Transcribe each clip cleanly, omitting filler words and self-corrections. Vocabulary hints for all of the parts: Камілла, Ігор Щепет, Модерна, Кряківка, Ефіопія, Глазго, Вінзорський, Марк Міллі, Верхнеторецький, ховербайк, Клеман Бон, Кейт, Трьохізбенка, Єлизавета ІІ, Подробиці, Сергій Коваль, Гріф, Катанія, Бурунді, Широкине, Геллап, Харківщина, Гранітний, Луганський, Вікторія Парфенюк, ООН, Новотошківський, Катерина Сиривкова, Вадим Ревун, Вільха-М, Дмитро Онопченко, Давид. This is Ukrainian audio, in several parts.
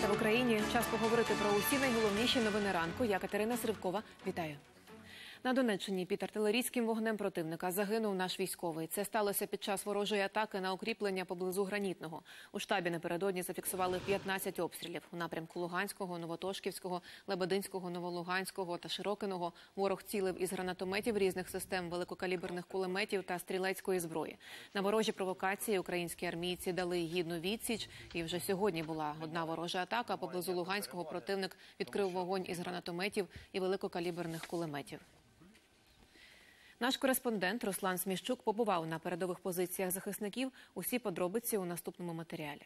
Свята в Україні. Час поговорити про усі найголовніші новини ранку. Я Катерина Сиривкова. Вітаю. На Донеччині під артилерійським вогнем противника загинув наш військовий. Це сталося під час ворожої атаки на укріплення поблизу Гранітного. У штабі напередодні зафіксували 15 обстрілів. У напрямку Луганського, Новотошківського, Лебединського, Новолуганського та Широкиного ворог цілив із гранатометів різних систем, великокаліберних кулеметів та стрілецької зброї. На ворожі провокації українські армійці дали гідну відсіч. І вже сьогодні була одна ворожа атака. Поблизу Луганського противник відкрив вогонь із гранатометів і великокаліберних кулеметів. Наш кореспондент Руслан Сміщук побував на передових позиціях захисників. Усі подробиці у наступному матеріалі.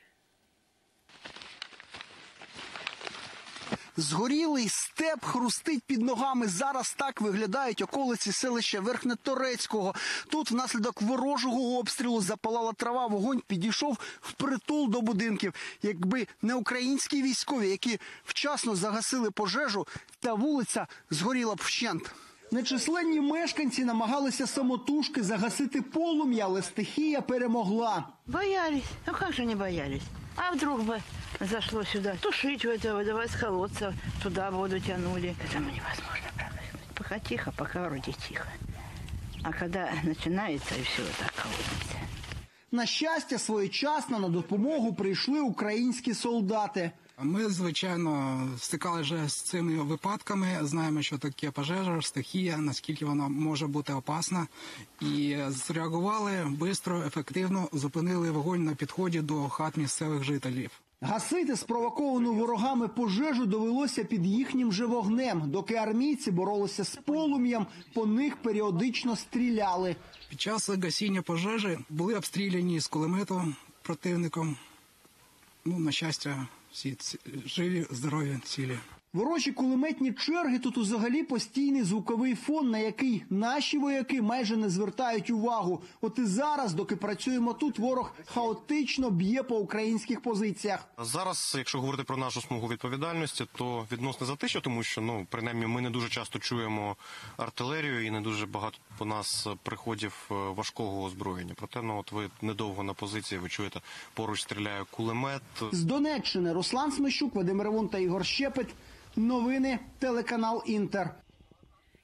Згорілий степ хрустить під ногами. Зараз так виглядають околиці селища Верхнеторецького. Тут внаслідок ворожого обстрілу запалала трава, вогонь підійшов впритул до будинків. Якби не українські військові, які вчасно загасили пожежу, та вулиця згоріла б вщент. Нечисленні мешканці намагалися самотужки загасити полум'я, але стихія перемогла. Боялись. Ну як же не боялись? А вдруг би зайшло сюди. Тушить цього, давай з колодця, туди воду тягнули. Там невозможно проникнути. Поки тихо, поки вроді тихо. А коли починається, і все так колодиться. На щастя, своєчасно на допомогу прийшли українські солдати. Ми, звичайно, стикалися вже з цими випадками, знаємо, що таке пожежа, стихія, наскільки вона може бути опасна. І зреагували швидко, ефективно, зупинили вогонь на підході до хат місцевих жителів. Гасити спровоковану ворогами пожежу довелося під їхнім же вогнем. Доки армійці боролися з полум'ям, по них періодично стріляли. Під час гасіння пожежі були обстріляні з кулемету противником. Ну, на щастя, всі живі, здорові, цілі. Ворожі кулеметні черги тут взагалі постійний звуковий фон, на який наші вояки майже не звертають увагу. От і зараз, доки працюємо тут, ворог хаотично б'є по українських позиціях. Зараз, якщо говорити про нашу смугу відповідальності, то відносно затишно, тому що, принаймні, ми не дуже часто чуємо артилерію і не дуже багато по нас приходів важкого озброєння. Проте, от ви недовго на позиції, ви чуєте, поруч стріляє кулемет. З Донеччини Руслан Сміщук, Вадим Ревун та Ігор Щепет. Новини, телеканал «Інтер».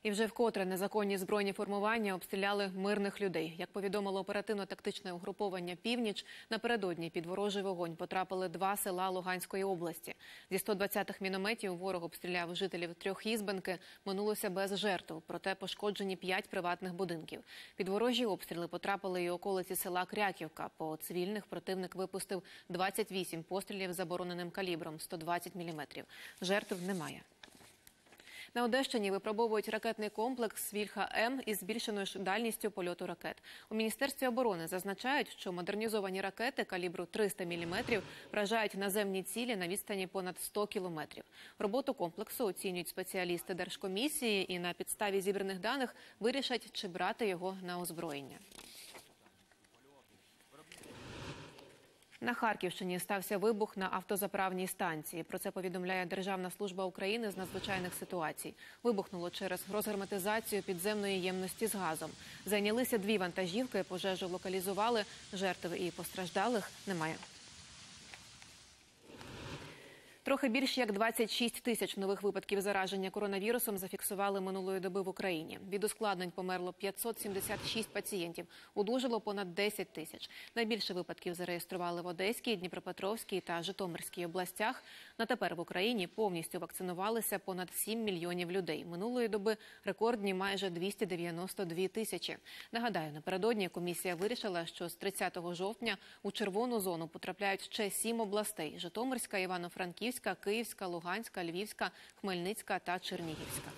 І вже вкотре незаконні збройні формування обстріляли мирних людей. Як повідомило оперативно-тактичне угруповання «Північ», напередодні під ворожий вогонь потрапили 2 села Луганської області. Зі 120 мінометів ворог обстріляв жителів Трьохізбенки, минулося без жертв, проте пошкоджені 5 приватних будинків. Під ворожі обстріли потрапили і околиці села Кряківка. По цивільних противник випустив 28 пострілів забороненим калібром – 120 міліметрів. Жертв немає. На Одещині випробовують ракетний комплекс «Вільха-М» із збільшеною дальністю польоту ракет. У Міністерстві оборони зазначають, що модернізовані ракети калібру 300 мм вражають наземні цілі на відстані понад 100 км. Роботу комплексу оцінюють спеціалісти Держкомісії і на підставі зібраних даних вирішать, чи брати його на озброєння. На Харківщині стався вибух на автозаправній станції. Про це повідомляє Державна служба України з надзвичайних ситуацій. Вибухнуло через розгерметизацію підземної ємності з газом. Зайнялися 2 вантажівки, пожежу локалізували, жертв і постраждалих немає. Трохи більш як 26 тисяч нових випадків зараження коронавірусом зафіксували минулої доби в Україні. Від ускладнень померло 576 пацієнтів, одужало понад 10 тисяч. Найбільше випадків зареєстрували в Одеській, Дніпропетровській та Житомирській областях. Натепер в Україні повністю вакцинувалися понад 7 мільйонів людей. Минулої доби рекордні майже 292 тисячі. Нагадаю, напередодні комісія вирішила, що з 30 жовтня у червону зону потрапляють ще 7 областей – Житомирська, Івано-Франківська, Київська, Луганська, Львівська, Хмельницька та Чернігівська.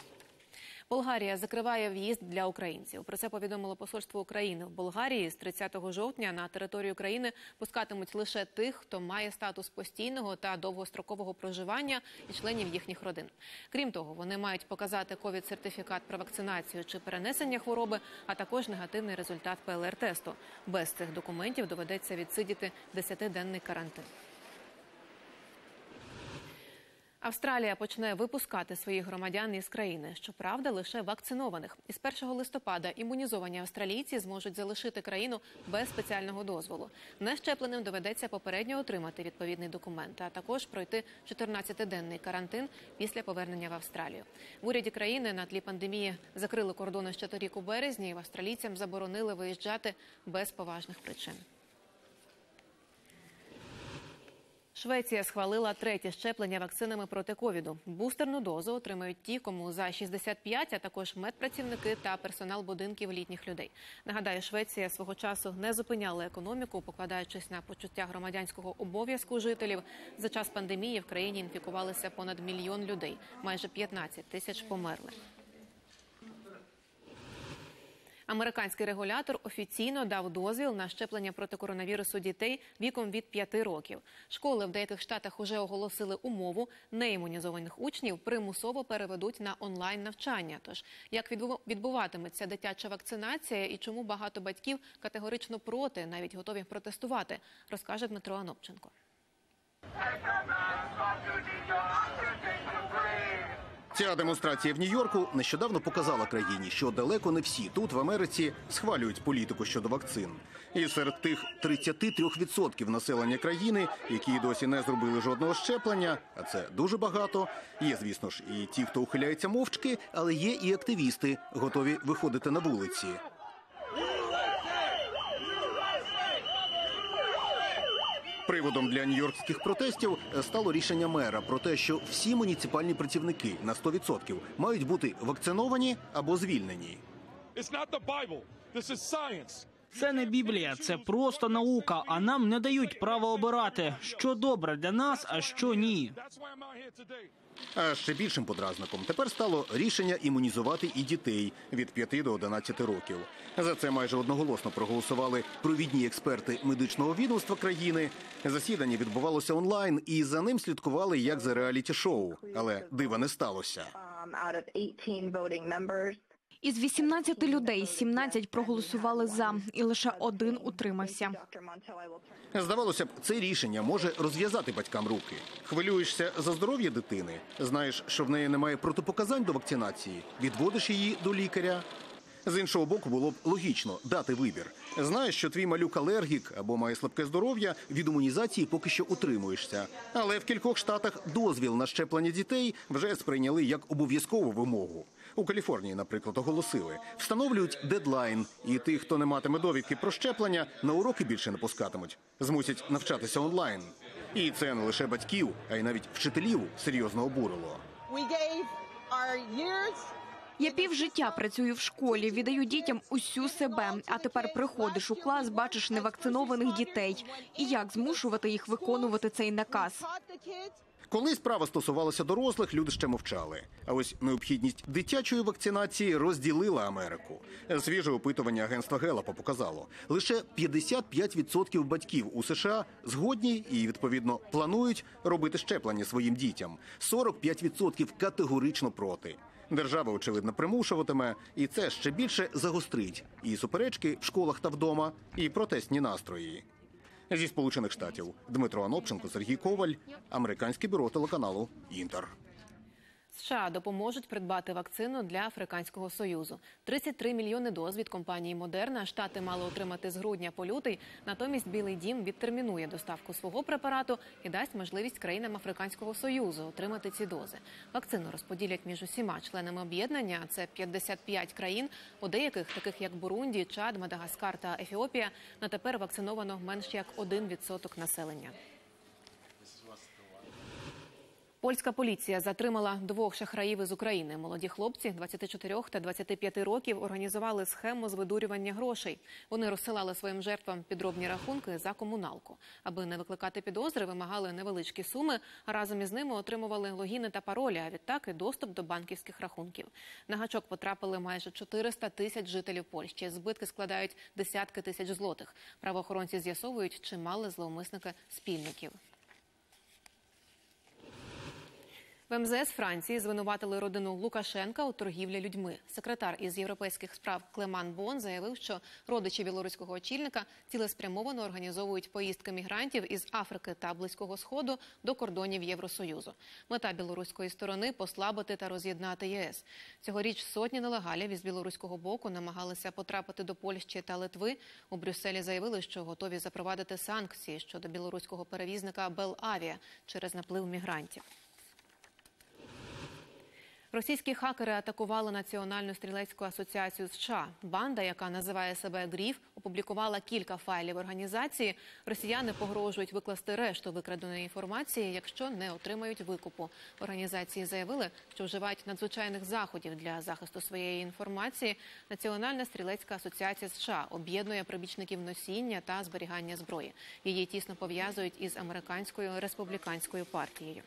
Болгарія закриває в'їзд для українців. Про це повідомило посольство України в Болгарії. З 30 жовтня на територію країни пускатимуть лише тих, хто має статус постійного та довгострокового проживання і членів їхніх родин. Крім того, вони мають показати ковід-сертифікат про вакцинацію чи перенесення хвороби, а також негативний результат ПЛР-тесту. Без цих документів доведеться відсидіти 10-денний карантин. Австралія почне випускати своїх громадян із країни. Щоправда, лише вакцинованих. Із 1 листопада імунізовані австралійці зможуть залишити країну без спеціального дозволу. Нещепленим доведеться попередньо отримати відповідний документ, а також пройти 14-денний карантин після повернення в Австралію. В уряді країни на тлі пандемії закрили кордони ще торік у березні, і австралійцям заборонили виїжджати без поважних причин. Швеція схвалила третє щеплення вакцинами проти ковіду. Бустерну дозу отримають ті, кому за 65, а також медпрацівники та персонал будинків літніх людей. Нагадаю, Швеція свого часу не зупиняла економіку, покладаючись на почуття громадянського обов'язку жителів. За час пандемії в країні інфікувалися понад 1 мільйон людей. Майже 15 тисяч померли. Американський регулятор офіційно дав дозвіл на щеплення проти коронавірусу дітей віком від 5 років. Школи в деяких штатах уже оголосили умову, неімунізованих учнів примусово переведуть на онлайн-навчання. Тож, як відбуватиметься дитяча вакцинація і чому багато батьків категорично проти, навіть готові протестувати, розкаже Дмитро Онопченко. Ця демонстрація в Нью-Йорку нещодавно показала країні, що далеко не всі тут, в Америці, схвалюють політику щодо вакцин. І серед тих 33% населення країни, які досі не зробили жодного щеплення, а це дуже багато, є, звісно ж, і ті, хто ухиляється мовчки, але є і активісти, готові виходити на вулиці. Приводом для нью-йоркських протестів стало рішення мера про те, що всі муніципальні працівники на 100% мають бути вакциновані або звільнені. Це не Біблія, це просто наука, а нам не дають права обирати, що добре для нас, а що ні. А ще більшим подразником тепер стало рішення імунізувати і дітей від 5 до 11 років. За це майже одноголосно проголосували провідні експерти медичного відомства країни. Засідання відбувалося онлайн, і за ним слідкували як за реаліті-шоу. Але дива не сталося. Із 18 людей 17 проголосували «за», і лише 1 утримався. Здавалося б, це рішення може розв'язати батькам руки. Хвилюєшся за здоров'я дитини? Знаєш, що в неї немає протипоказань до вакцинації? Відводиш її до лікаря? З іншого боку, було б логічно дати вибір. Знаєш, що твій малюк алергік або має слабке здоров'я, від імунізації поки що утримуєшся. Але в кількох штатах дозвіл на щеплення дітей вже сприйняли як обов'язкову вимогу. У Каліфорнії, наприклад, оголосили. Встановлюють дедлайн, і тих, хто не матиме довідки про щеплення, на уроки більше не пускатимуть. Змусять навчатися онлайн. І це не лише батьків, а й навіть вчителів серйозно обурило. Я півжиття працюю в школі, віддаю дітям усю себе, а тепер приходиш у клас, бачиш невакцинованих дітей. І як змушувати їх виконувати цей наказ? Коли справа стосувалася дорослих, люди ще мовчали. А ось необхідність дитячої вакцинації розділила Америку. Свіже опитування агентства Геллапа показало, лише 55% батьків у США згодні і, відповідно, планують робити щеплення своїм дітям. 45% категорично проти. Держава, очевидно, примушуватиме, і це ще більше загострить і суперечки в школах та вдома, і протестні настрої. Зі Сполучених Штатів Дмитро Онопченко, Сергій Коваль, Американське бюро телеканалу «Інтер». США допоможуть придбати вакцину для Африканського Союзу. 33 мільйони доз від компанії «Модерна» Штати мали отримати з грудня по лютий, натомість Білий дім відтермінує доставку свого препарату і дасть можливість країнам Африканського Союзу отримати ці дози. Вакцину розподілять між усіма членами об'єднання, це 55 країн, у деяких, таких як Бурунді, Чад, Мадагаскар та Ефіопія, на тепер вакциновано менш як 1% населення. Польська поліція затримала 2 шахраїв із України. Молоді хлопці 24 та 25 років організували схему з видурювання грошей. Вони розсилали своїм жертвам підробні рахунки за комуналку. Аби не викликати підозри, вимагали невеличкі суми, а разом із ними отримували логіни та паролі, а відтак і доступ до банківських рахунків. На гачок потрапили майже 400 тисяч жителів Польщі. Збитки складають десятки тисяч злотих. Правоохоронці з'ясовують, чи мали зловмисники спільників. В МЗС Франції звинуватили родину Лукашенка у торгівлі людьми. Секретар із європейських справ Клеман Бон заявив, що родичі білоруського очільника цілеспрямовано організовують поїздки мігрантів із Африки та Близького Сходу до кордонів Євросоюзу. Мета білоруської сторони – послабити та роз'єднати ЄС. Цьогоріч сотні нелегалів із білоруського боку намагалися потрапити до Польщі та Литви. У Брюсселі заявили, що готові запровадити санкції щодо білоруського перевізника «Белавія» через наплив мігрантів. Російські хакери атакували Національну стрілецьку асоціацію США. Банда, яка називає себе «Гріф», опублікувала кілька файлів організації. Росіяни погрожують викласти решту викраденої інформації, якщо не отримають викупу. Організації заявили, що вживають надзвичайних заходів для захисту своєї інформації. Національна стрілецька асоціація США об'єднує прибічників носіння та зберігання зброї. Її тісно пов'язують із американською республіканською партією.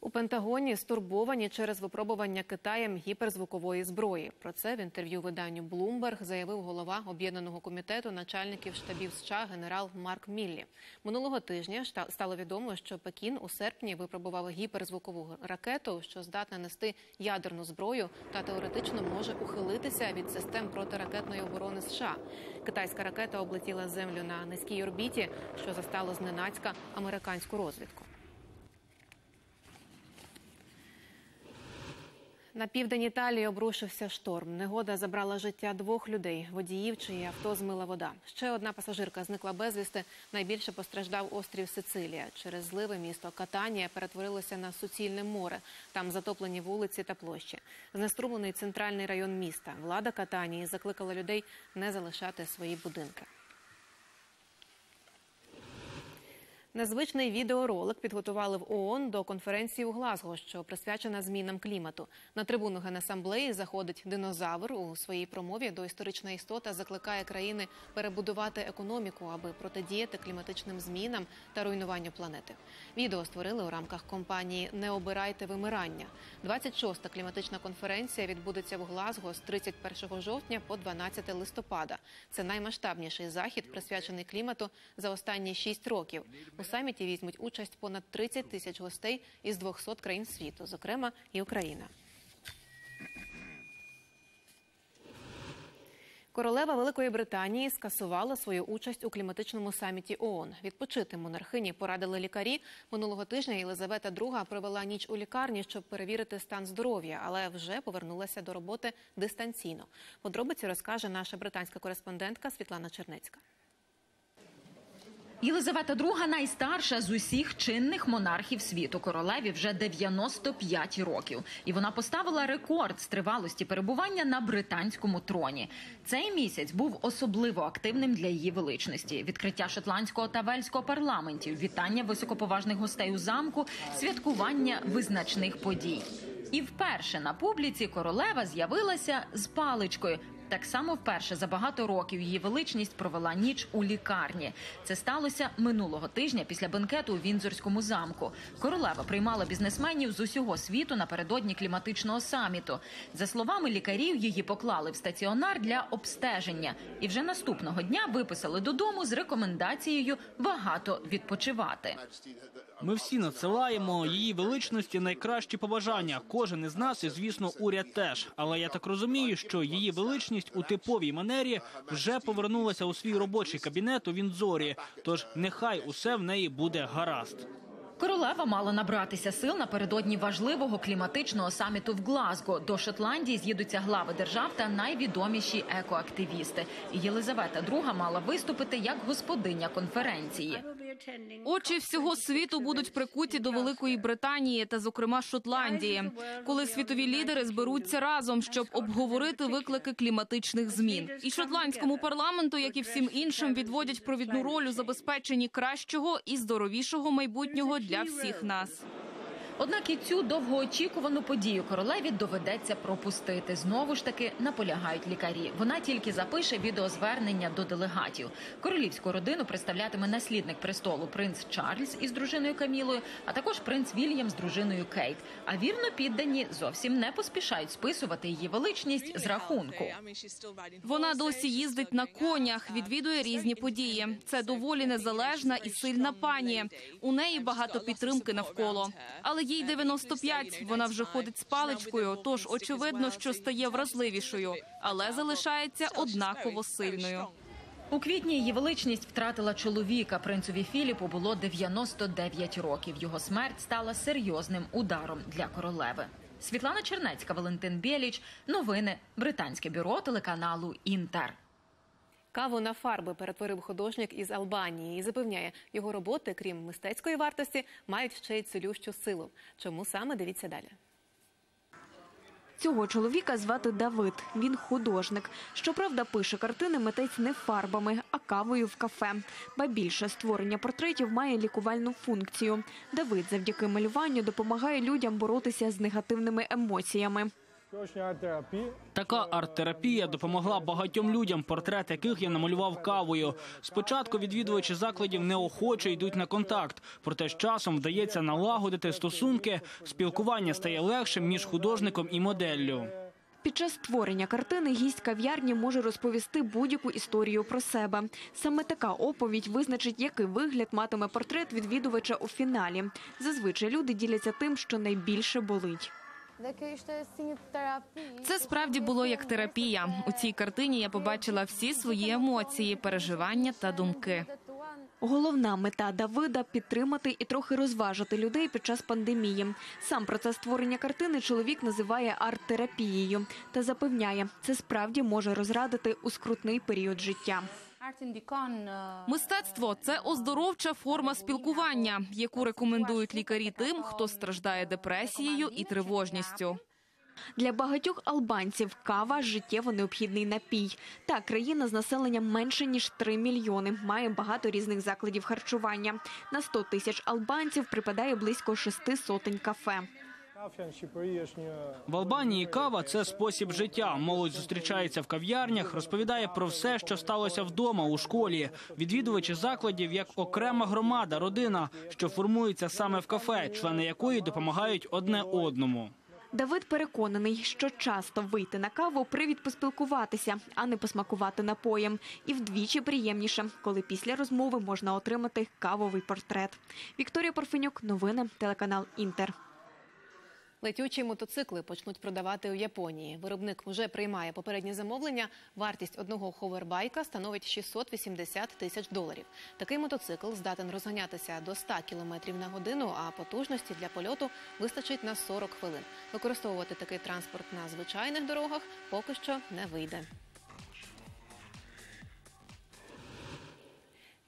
У Пентагоні стурбовані через випробування Китаєм гіперзвукової зброї. Про це в інтерв'ю виданню «Блумберг» заявив голова Об'єднаного комітету начальників штабів США генерал Марк Міллі. Минулого тижня стало відомо, що Пекін у серпні випробував гіперзвукову ракету, що здатна нести ядерну зброю та теоретично може ухилитися від систем протиракетної оборони США. Китайська ракета облетіла Землю на низькій орбіті, що застало зненацька американську розвідку. На південь Італії обрушився шторм. Негода забрала життя двох людей – водіїв, чиї авто змила вода. Ще одна пасажирка зникла безвісти. Найбільше постраждав острів Сицилія. Через зливи місто Катанія перетворилося на суцільне море. Там затоплені вулиці та площі. Знеструмлений центральний район міста. Влада Катанії закликала людей не залишати свої будинки. Незвичний відеоролик підготували в ООН до конференції у Глазго, що присвячена змінам клімату. На трибуну Генасамблеї заходить динозавр. У своїй промові доісторична істота закликає країни перебудувати економіку, аби протидіяти кліматичним змінам та руйнуванню планети. Відео створили у рамках кампанії «Не обирайте вимирання». 26-та кліматична конференція відбудеться в Глазго з 31 жовтня по 12 листопада. Це наймасштабніший захід, присвячений клімату за останні 6 років. У саміті візьмуть участь понад 30 тисяч гостей із 200 країн світу, зокрема і Україна. Королева Великої Британії скасувала свою участь у кліматичному саміті ООН. Відпочити монархині порадили лікарі. Минулого тижня Єлизавета ІІ провела ніч у лікарні, щоб перевірити стан здоров'я, але вже повернулася до роботи дистанційно. Подробиці розкаже наша британська кореспондентка Світлана Чернецька. Єлизавета ІІ – найстарша з усіх чинних монархів світу. Королеві вже 95 років. І вона поставила рекорд з тривалості перебування на британському троні. Цей місяць був особливо активним для її величності. Відкриття шотландського та вельського парламентів, вітання високоповажних гостей у замку, святкування визначних подій. І вперше на публіці королева з'явилася з паличкою – так само вперше за багато років її величність провела ніч у лікарні. Це сталося минулого тижня після бенкету у Вінзорському замку. Королева приймала бізнесменів з усього світу напередодні кліматичного саміту. За словами лікарів, її поклали в стаціонар для обстеження. І вже наступного дня виписали додому з рекомендацією багато відпочивати. Ми всі надсилаємо її величності найкращі побажання. Кожен із нас і, звісно, уряд теж. Але я так розумію, що її величність у типовій манері вже повернулася у свій робочий кабінет у Віндзорі, тож нехай усе в неї буде гаразд. Королева мала набратися сил напередодні важливого кліматичного саміту в Глазго. До Шотландії з'їдуться глави держав та найвідоміші екоактивісти. І Єлизавета ІІ мала виступити як господиня конференції. Очі всього світу будуть прикуті до Великої Британії та, зокрема, Шотландії, коли світові лідери зберуться разом, щоб обговорити виклики кліматичних змін. І шотландському парламенту, як і всім іншим, відводять провідну роль у забезпеченні кращого і здоровішого майбутнього для всіх нас. Однак і цю довгоочікувану подію королеві доведеться пропустити. Знову ж таки наполягають лікарі. Вона тільки запише відеозвернення до делегатів. Королівську родину представлятиме наслідник престолу принц Чарльз із дружиною Камілою, а також принц Вільям з дружиною Кейт. А вірно піддані зовсім не поспішають списувати її величність з рахунку. Вона досі їздить на конях, відвідує різні події. Це доволі незалежна і сильна пані. У неї багато підтримки навколо. Але їй 95, вона вже ходить з паличкою, тож очевидно, що стає вразливішою, але залишається однаково сильною. У квітні її величність втратила чоловіка. Принцові Філіпу було 99 років. Його смерть стала серйозним ударом для королеви. Світлана Чернецька, Валентин Бєліч. Новини. Британське бюро телеканалу «Інтер». Каву на фарби перетворив художник із Албанії і запевняє, його роботи, крім мистецької вартості, мають ще й цілющу силу. Чому саме, дивіться далі. Цього чоловіка звати Давид. Він художник. Щоправда, пише картини митець не фарбами, а кавою в кафе. Ба більше, створення портретів має лікувальну функцію. Давид завдяки малюванню допомагає людям боротися з негативними емоціями. Така арт-терапія допомогла багатьом людям, портрет яких я намалював кавою. Спочатку відвідувачі закладів неохоче йдуть на контакт. Проте з часом вдається налагодити стосунки, спілкування стає легшим між художником і моделлю. Під час створення картини гість кав'ярні може розповісти будь-яку історію про себе. Саме така оповідь визначить, який вигляд матиме портрет відвідувача у фіналі. Зазвичай люди діляться тим, що найбільше болить. Це справді було як терапія. У цій картині я побачила всі свої емоції, переживання та думки. Головна мета Давида – підтримати і трохи розважити людей під час пандемії. Сам процес створення картини чоловік називає арт-терапією. Та запевняє, це справді може розрадити у скрутний період життя. Мистецтво – це оздоровча форма спілкування, яку рекомендують лікарі тим, хто страждає депресією і тривожністю. Для багатьох албанців кава – життєво необхідний напій. Та країна з населенням менше, ніж 3 мільйони, має багато різних закладів харчування. На 100 тисяч албанців припадає близько 600 кафе. В Албанії кава – це спосіб життя. Молодь зустрічається в кав'ярнях, розповідає про все, що сталося вдома, у школі. Відвідувачі закладів як окрема громада, родина, що формується саме в кафе, члени якої допомагають одне одному. Давид переконаний, що часто вийти на каву – привід поспілкуватися, а не посмакувати напоєм. І вдвічі приємніше, коли після розмови можна отримати кавовий портрет. Вікторія Парфенюк, новини, телеканал «Інтер». Летючі мотоцикли почнуть продавати у Японії. Виробник вже приймає попередні замовлення. Вартість одного ховербайка становить $680 тисяч. Такий мотоцикл здатен розганятися до 100 км на годину, а потужності для польоту вистачить на 40 хвилин. Використовувати такий транспорт на звичайних дорогах поки що не вийде.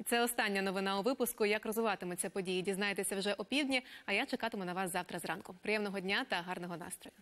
Це остання новина у випуску. Як розвиватимуться події, дізнаєтеся вже опівдні, а я чекатиму на вас завтра зранку. Приємного дня та гарного настрою.